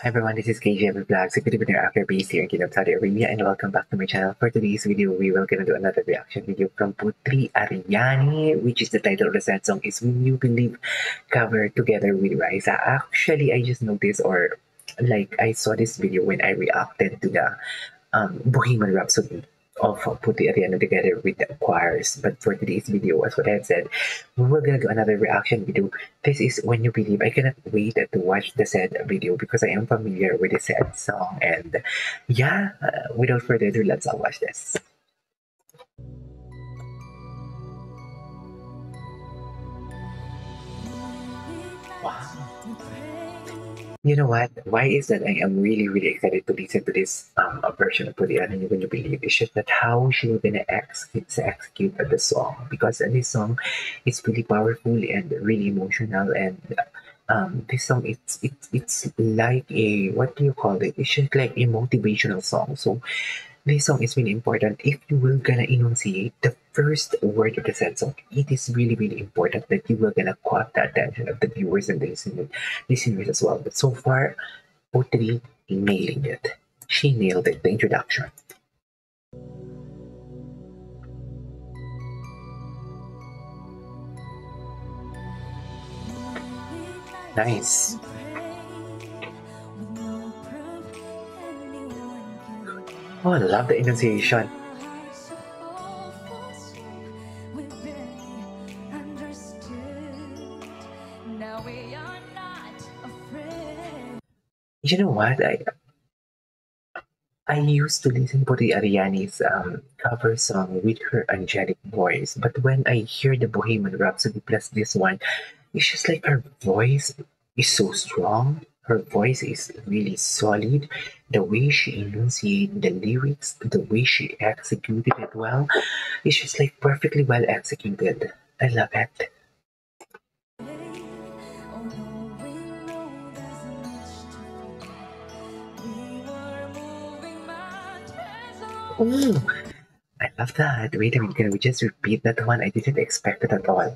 Hi everyone, this is KJ Avelino Vlogs, executive dinner after base here in Kingdom, Saudi Arabia, and welcome back to my channel. For today's video, we will get into another reaction video from Putri Ariani, which is the title of the sad song is When You Believe, covered together with Raisa. Actually, I just noticed, or like, I saw this video when I reacted to the Bohemian Rhapsody of Putri Ariani together with the choirs. But for today's video, as what I had said, we were gonna do another reaction video. This is When You Believe. I cannot wait to watch the said video because I am familiar with the said song. And yeah, without further ado, let's all watch this. You know what? Why is that? I am really excited to listen to this version of Putri Ariani When You Believe. It's just that how she was gonna execute the song, because this song is really powerful and really emotional, and this song it's like a, what do you call it? It's just like a motivational song. So this song is really important. If you will gonna enunciate the first word of the said song, it is really important that you will gonna caught the attention of the viewers and the listeners as well. But so far, Putri nailing it. She nailed it, the introduction. Nice. Oh, I love the enunciation. You know what? I used to listen to Putri Ariani's cover song with her angelic voice, but when I hear the Bohemian Rhapsody plus this one, it's just like her voice is so strong. Her voice is really solid. The way she enunciated the lyrics, the way she executed it well, it's just like perfectly well executed. I love it. Oh, I love that. Wait a minute, can we just repeat that one? I didn't expect it at all.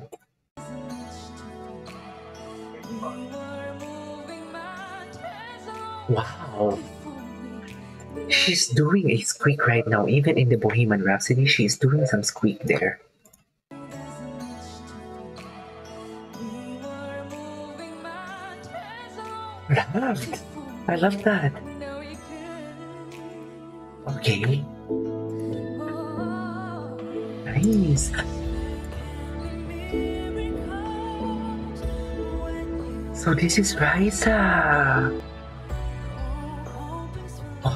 Wow, she's doing a squeak right now. Even in the Bohemian Rhapsody, she's doing some squeak there. Loved. I love that. Okay. Nice. So this is Raisa.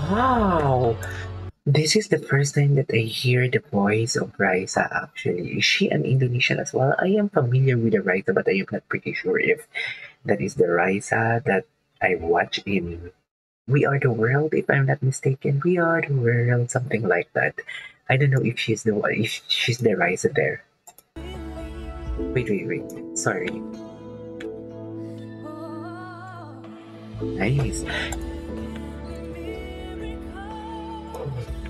Wow, this is the first time that I hear the voice of Raisa actually. Is she an Indonesian as well? I am familiar with the Raisa, but I am not pretty sure if that is the Raisa that I watch in We Are The World, if I'm not mistaken. We Are The World, something like that. I don't know if she's the one, if she's the Raisa there. Wait, sorry. Nice.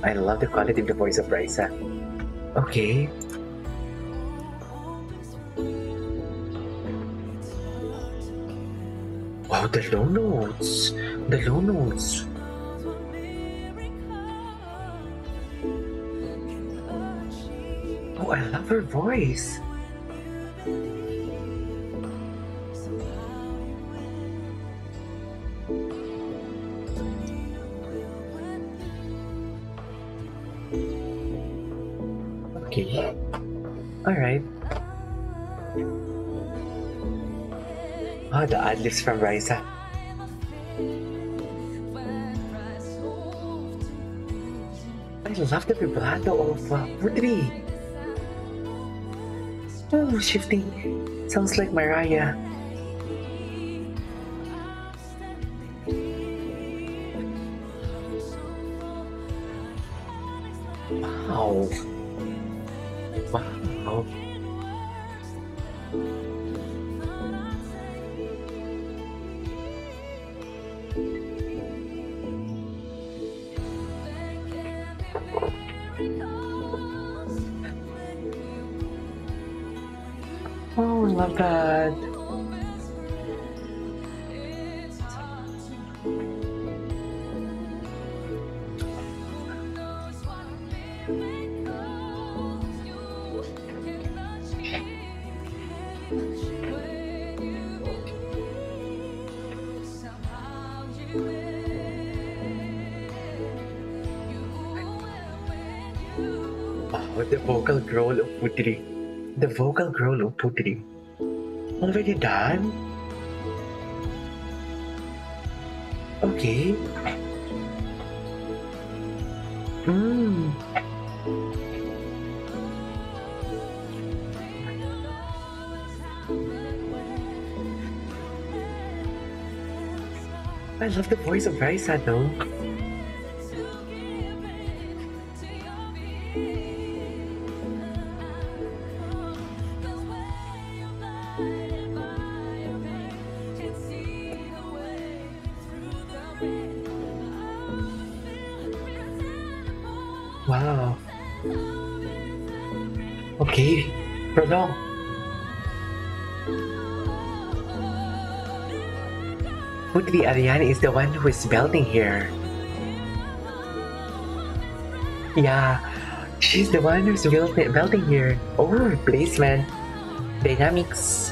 I love the quality of the voice of Raisa. Okay. Wow, the low notes. The low notes. Oh, I love her voice. Okay. Alright. Oh, the ad-libs from Raisa. I love the vibrato of Putri. Oh, shifting. Sounds like Mariah. Wow. Wow. Oh my God. Oh, the vocal growl of Putri. The vocal growl of Putri. Already done? Okay. I love the voice of Raisa though. Wow. Okay, prolong. Putri Ariani is the one who is belting here. Yeah, she's the one who's belting here. Oh, placement. Dynamics.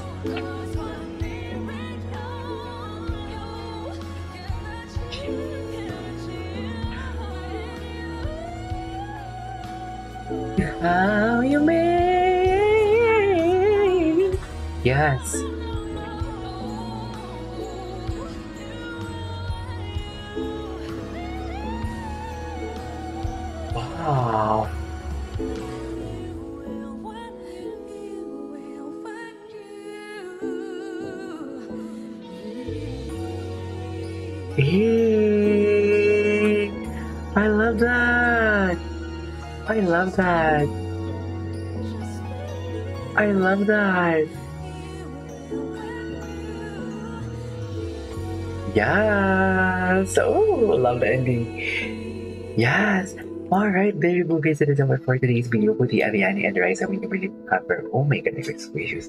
How you made? Yes. Wow. Hey, I love that. I love that. I love that. Yes. Oh, love the ending. Yes. Alright, there you go guys. That is all for today's video. Putri Ariani and Raisa, we really cover. Oh my God, it's gracious.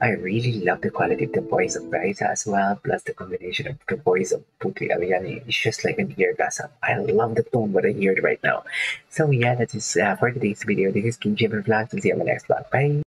I really love the quality of the voice of Raisa as well. Plus the combination of the voice of Putri Ariani. It's just like an eargasm. I love the tone what I hear right now. So yeah, that is for today's video. This is KJ Avelino Vlogs. We'll see you on my next vlog. Bye.